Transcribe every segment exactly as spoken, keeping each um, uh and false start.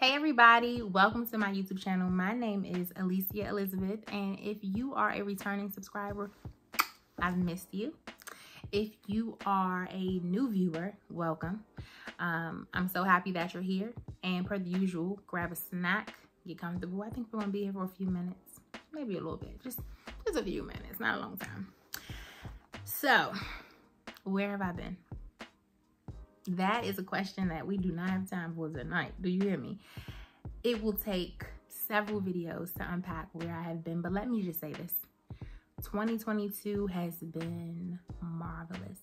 Hey everybody, welcome to my YouTube channel. My name is Alicia Elizabeth, and if you are a returning subscriber, I've missed you. If you are a new viewer, welcome. Um, I'm so happy that you're here, and per the usual, grab a snack, get comfortable. I think we're gonna be here for a few minutes, maybe a little bit, just, just a few minutes, not a long time. So, where have I been? That is a question that we do not have time for tonight. Do you hear me? It will take several videos to unpack where I have been, but let me just say this. twenty twenty-two has been marvelous.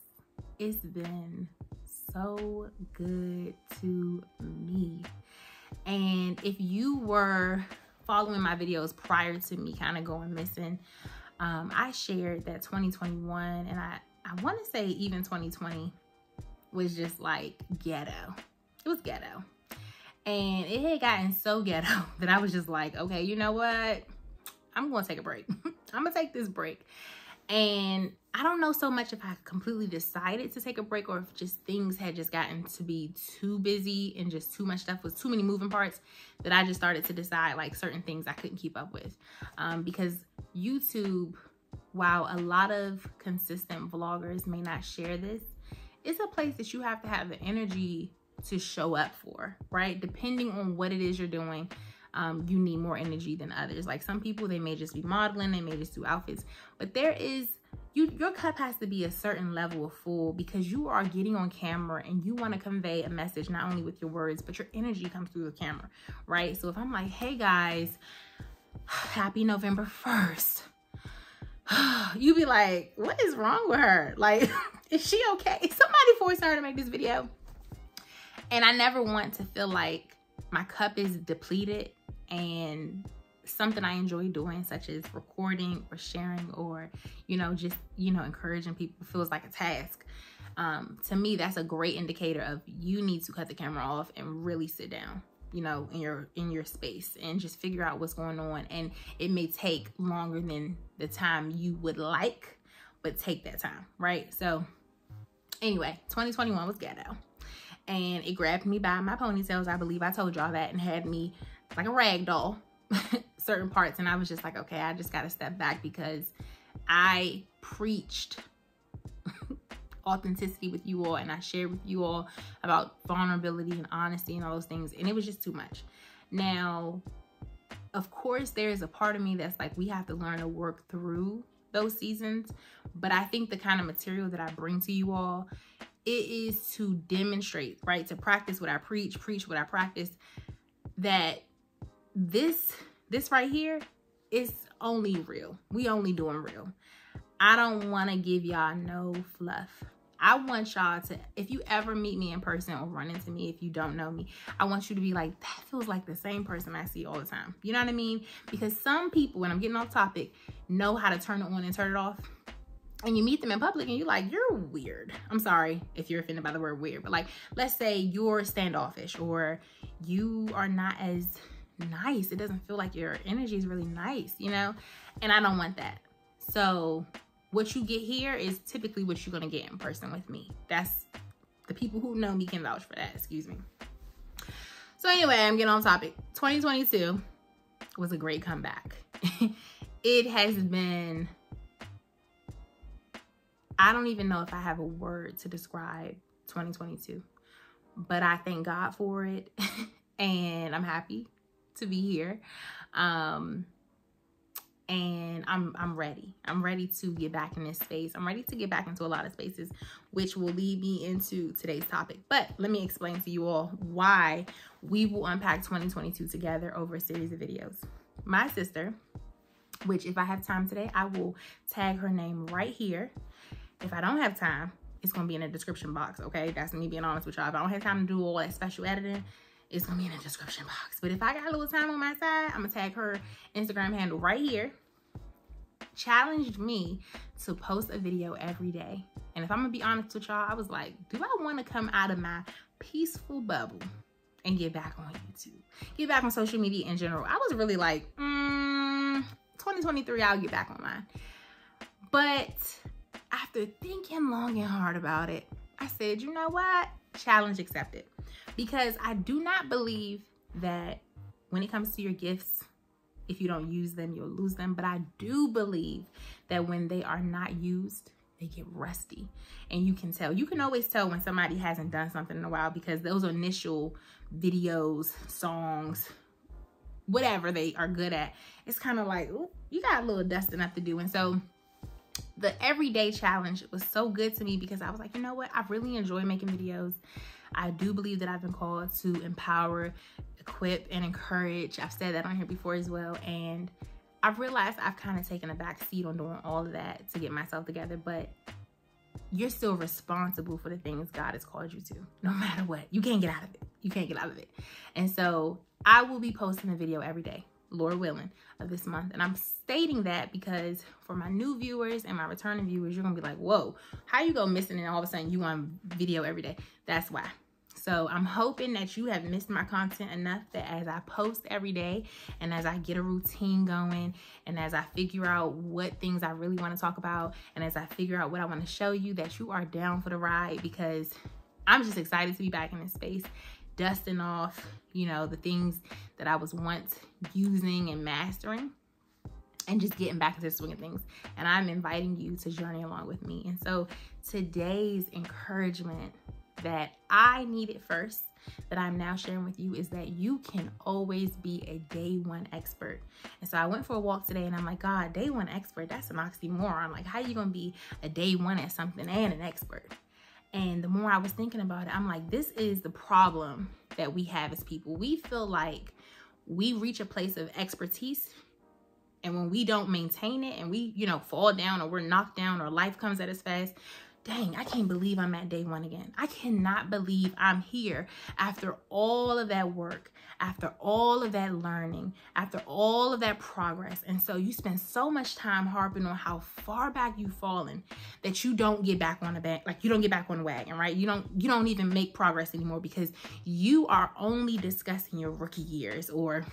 It's been so good to me. And if you were following my videos prior to me kind of going missing, um, I shared that twenty twenty-one and I, I want to say even twenty twenty, was just like ghetto. It was ghetto. And it had gotten so ghetto that I was just like, okay, you know what? I'm gonna take a break. I'm gonna take this break. And I don't know so much if I completely decided to take a break or if just things had just gotten to be too busy and just too much stuff was too many moving parts that I just started to decide like certain things I couldn't keep up with. Um, because YouTube, while a lot of consistent vloggers may not share this, it's a place that you have to have the energy to show up for, right? Depending on what it is you're doing, um, you need more energy than others. Like some people, they may just be modeling, they may just do outfits, but there is, you, your cup has to be a certain level of full because you are getting on camera and you wanna convey a message, not only with your words, but your energy comes through the camera, right? So if I'm like, hey guys, happy November first. You be like, what is wrong with her? Like, is she okay? Somebody forced her to make this video. And I never want to feel like my cup is depleted and something I enjoy doing, such as recording or sharing or, you know, just, you know, encouraging people feels like a task. Um, to me, that's a great indicator of you need to cut the camera off and really sit down, you know, in your in your space and just figure out what's going on. And it may take longer than the time you would like, but take that time, right? So anyway, twenty twenty-one was ghetto and it grabbed me by my ponytails. I believe I told y'all that, and had me like a rag doll certain parts. And I was just like, okay, I just got to step back because I preached authenticity with you all, and I shared with you all about vulnerability and honesty and all those things, and it was just too much. Now, of course, there's a part of me that's like, we have to learn to work through those seasons, but I think the kind of material that I bring to you all, it is to demonstrate, right, to practice what I preach, preach what I practice, that this, this right here is only real. We only doing real. I don't want to give y'all no fluff. I want y'all to, if you ever meet me in person or run into me, if you don't know me, I want you to be like, that feels like the same person I see all the time. You know what I mean? Because some people, when I'm getting off topic, know how to turn it on and turn it off. And you meet them in public and you're like, you're weird. I'm sorry if you're offended by the word weird, but like, let's say you're standoffish or you are not as nice. It doesn't feel like your energy is really nice, you know? And I don't want that. So what you get here is typically what you're gonna get in person with me. That's, the people who know me can vouch for that, excuse me. So anyway, I'm getting on topic. twenty twenty-two was a great comeback. It has been, I don't even know if I have a word to describe twenty twenty-two, but I thank God for it. And I'm happy to be here. Um, And I'm, I'm ready. I'm ready to get back in this space. I'm ready to get back into a lot of spaces, which will lead me into today's topic. But let me explain to you all why we will unpack twenty twenty-two together over a series of videos. My sister, which if I have time today, I will tag her name right here. If I don't have time, it's going to be in the description box. Okay. That's me being honest with y'all. If I don't have time to do all that special editing, it's gonna be in the description box. But if I got a little time on my side, I'm gonna tag her Instagram handle right here. Challenged me to post a video every day. And if I'm gonna be honest with y'all, I was like, do I wanna come out of my peaceful bubble and get back on YouTube? Get back on social media in general. I was really like, mm, twenty twenty-three, I'll get back on mine. But after thinking long and hard about it, I said, you know what? Challenge accepted. Because I do not believe that when it comes to your gifts, if you don't use them, you'll lose them. But I do believe that when they are not used, they get rusty. And you can tell. You can always tell when somebody hasn't done something in a while, because those initial videos, songs, whatever they are good at, it's kind of like, ooh, you got a little dusting up to do. And so the everyday challenge was so good to me, because I was like, you know what? I really enjoy making videos. I do believe that I've been called to empower, equip, and encourage. I've said that on here before as well. And I've realized I've kind of taken a back seat on doing all of that to get myself together. But you're still responsible for the things God has called you to, no matter what. You can't get out of it. You can't get out of it. And so I will be posting a video every day, Lord willing, of this month. And I'm stating that because for my new viewers and my returning viewers, you're gonna be like, whoa, how you go missing and all of a sudden you on video every day? That's why. So I'm hoping that you have missed my content enough that as I post every day and as I get a routine going and as I figure out what things I really want to talk about and as I figure out what I want to show you, that you are down for the ride, because I'm just excited to be back in this space, dusting off, you know, the things that I was once using and mastering, and just getting back into the swing of things. And I'm inviting you to journey along with me. And so today's encouragement that I needed first, that I'm now sharing with you, is that you can always be a day one expert. And so I went for a walk today and I'm like, God, day one expert, that's an oxymoron. Like, how are you gonna be a day one at something and an expert? And the more I was thinking about it, I'm like, this is the problem that we have as people. We feel like we reach a place of expertise, and when we don't maintain it and we, you know, fall down or we're knocked down or life comes at us fast, dang, I can't believe I'm at day one again. I cannot believe I'm here after all of that work, after all of that learning, after all of that progress. And so you spend so much time harping on how far back you've fallen that you don't get back on the back, like you don't get back on the wagon, right? You don't, you don't even make progress anymore, because you are only discussing your rookie years or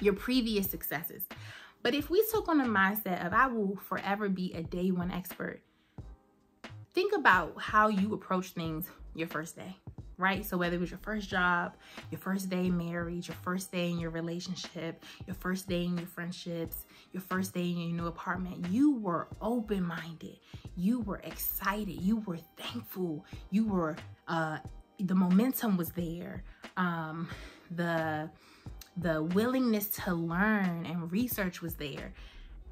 your previous successes. But if we took on the mindset of, I will forever be a day one expert, think about how you approach things your first day. Right? So whether it was your first job, your first day in marriage, your first day in your relationship, your first day in your friendships, your first day in your new apartment, you were open-minded, you were excited, you were thankful, you were, uh, the momentum was there, um, the, the willingness to learn and research was there.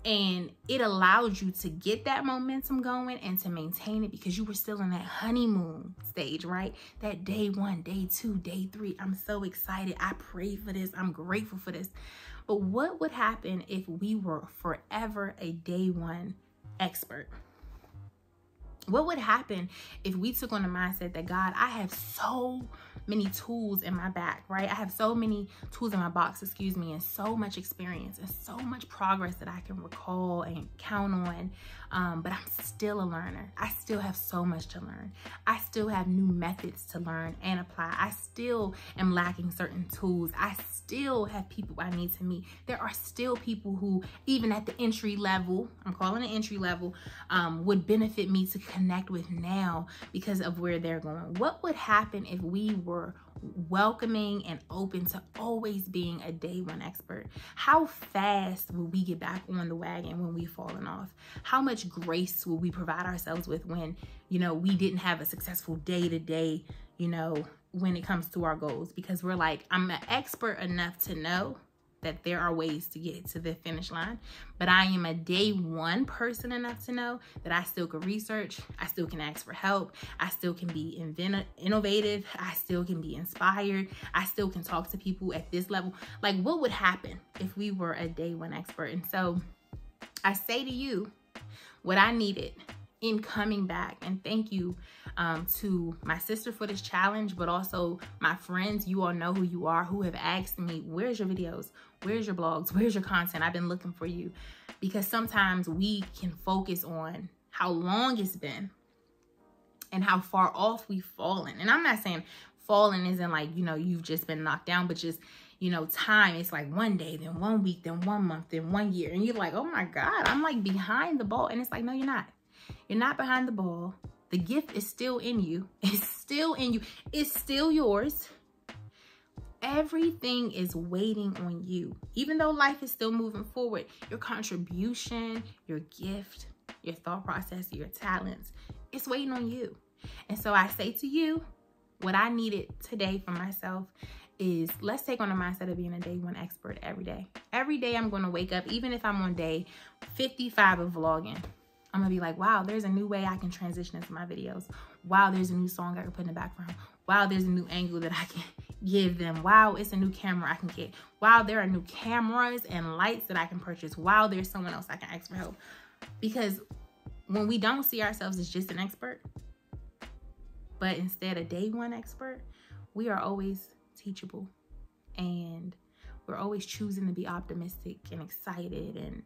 And it allowed you to get that momentum going and to maintain it, because you were still in that honeymoon stage, right? That day one, day two, day three. I'm so excited. I prayed for this. I'm grateful for this. But what would happen if we were forever a day one expert? What would happen if we took on the mindset that, God, I have so many tools in my back, right? I have so many tools in my box, excuse me, and so much experience and so much progress that I can recall and count on, um, but I'm still a learner. I still have so much to learn. I still have new methods to learn and apply. I still am lacking certain tools. I still have people I need to meet. There are still people who, even at the entry level, I'm calling it entry level, um, would benefit me to connect with now because of where they're going. What would happen if we were welcoming and open to always being a day one expert? How fast will we get back on the wagon when we've fallen off? How much grace will we provide ourselves with when, you know, we didn't have a successful day to day, you know, when it comes to our goals? Because we're like, I'm an expert enough to know that there are ways to get to the finish line, but I am a day one person enough to know that I still can research, I still can ask for help, I still can be innovative, I still can be inspired, I still can talk to people at this level. Like, what would happen if we were a day one expert? And so I say to you, what I needed in coming back, and thank you um, to my sister for this challenge, but also my friends, you all know who you are, who have asked me, where's your videos? Where's your blogs? Where's your content? I've been looking for you, because sometimes we can focus on how long it's been and how far off we've fallen. And I'm not saying fallen isn't like, you know, you've just been knocked down, but just, you know, time. It's like one day, then one week, then one month, then one year. And you're like, oh my God, I'm like behind the ball. And it's like, no, you're not. You're not behind the ball. The gift is still in you. It's still in you. It's still yours. Everything is waiting on you. Even though life is still moving forward, your contribution, your gift, your thought process, your talents, it's waiting on you. And so I say to you, what I needed today for myself is let's take on the mindset of being a day one expert every day. Every day I'm going to wake up, even if I'm on day fifty-five of vlogging, I'm going to be like, wow, there's a new way I can transition into my videos. Wow, there's a new song I can put in the background. Wow, there's a new angle that I can give them. Wow, it's a new camera I can get. Wow, there are new cameras and lights that I can purchase. Wow, there's someone else I can ask for help. Because when we don't see ourselves as just an expert, but instead a day one expert, we are always teachable. And we're always choosing to be optimistic and excited and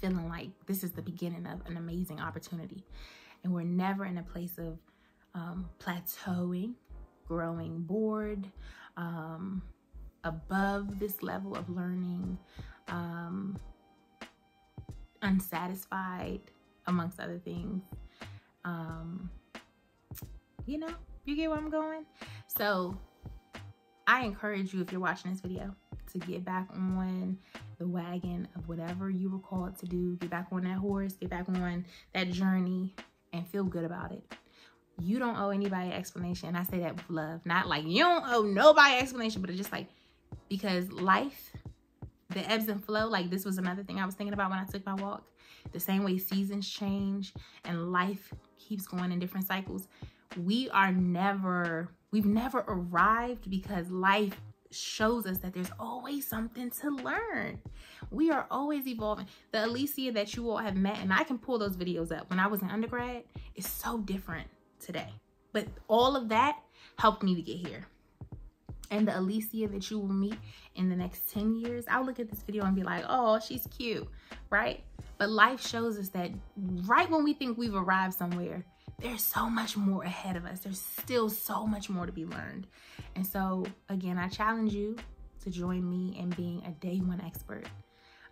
feeling like this is the beginning of an amazing opportunity. And we're never in a place of um, plateauing, growing bored, um, above this level of learning, um, unsatisfied, amongst other things. Um, you know, you get where I'm going? So I encourage you, if you're watching this video, to get back on the wagon of whatever you were called to do. Get back on that horse, get back on that journey, and feel good about it. You don't owe anybody an explanation. And I say that with love, not like you don't owe nobody an explanation, but it's just like, because life, the ebbs and flow, like this was another thing I was thinking about when I took my walk. The same way seasons change and life keeps going in different cycles. We are never, we've never arrived, because life shows us that there's always something to learn. We are always evolving. The Alicia that you all have met, and I can pull those videos up, when I was an undergrad, is so different today. But all of that helped me to get here. And the Alicia that you will meet in the next ten years, I'll look at this video and be like, oh, she's cute, right? But life shows us that right when we think we've arrived somewhere, there's so much more ahead of us. There's still so much more to be learned. And so, again, I challenge you to join me in being a day one expert.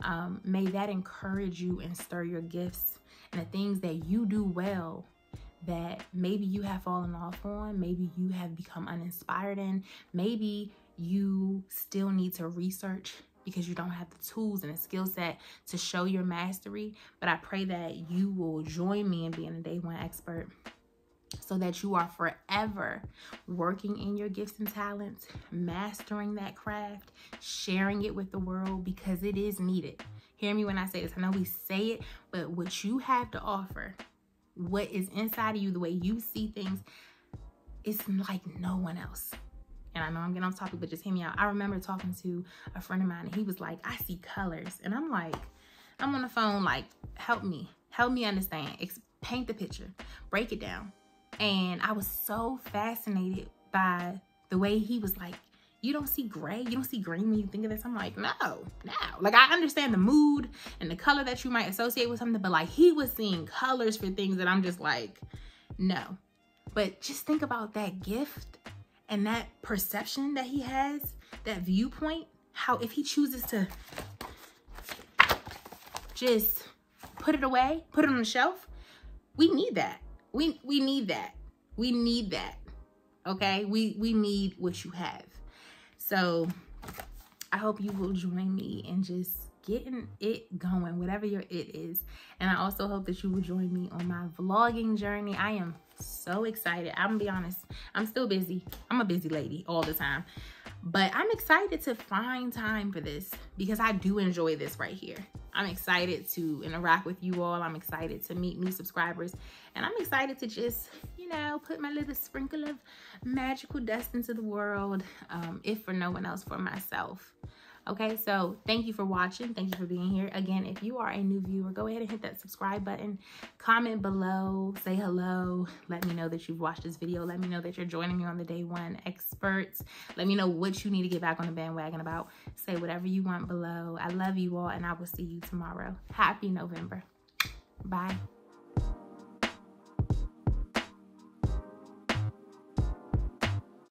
Um, may that encourage you and stir your gifts and the things that you do well that maybe you have fallen off on, maybe you have become uninspired in, maybe you still need to research because you don't have the tools and the skill set to show your mastery. But I pray that you will join me in being a day one expert so that you are forever working in your gifts and talents, mastering that craft, sharing it with the world, because it is needed. Hear me when I say this. I know we say it, but what you have to offer, what is inside of you, the way you see things, it's like no one else. And I know I'm getting off topic, but just hear me out. I remember talking to a friend of mine, and he was like, I see colors. And I'm like, I'm on the phone, like, help me. Help me understand. Ex paint the picture. Break it down. And I was so fascinated by the way he was like, you don't see gray? You don't see green when you think of this? I'm like, no, no. Like, I understand the mood and the color that you might associate with something, but like, he was seeing colors for things that I'm just like, no. But just think about that gift. And that perception that he has, that viewpoint, how if he chooses to just put it away, put it on the shelf, we need that. We we need that. We need that. Okay? We we need what you have. So I hope you will join me in just getting it going, whatever your it is. And I also hope that you will join me on my vlogging journey. I am so excited. I'm gonna be honest, I'm still busy. I'm a busy lady all the time, but I'm excited to find time for this because I do enjoy this right here. I'm excited to interact with you all. I'm excited to meet new subscribers, and I'm excited to just, you know, put my little sprinkle of magical dust into the world, um, if for no one else, for myself. Okay, so thank you for watching. Thank you for being here. Again, if you are a new viewer, go ahead and hit that subscribe button. Comment below. Say hello. Let me know that you've watched this video. Let me know that you're joining me on the Day One Experts. Let me know what you need to get back on the bandwagon about. Say whatever you want below. I love you all, and I will see you tomorrow. Happy November. Bye.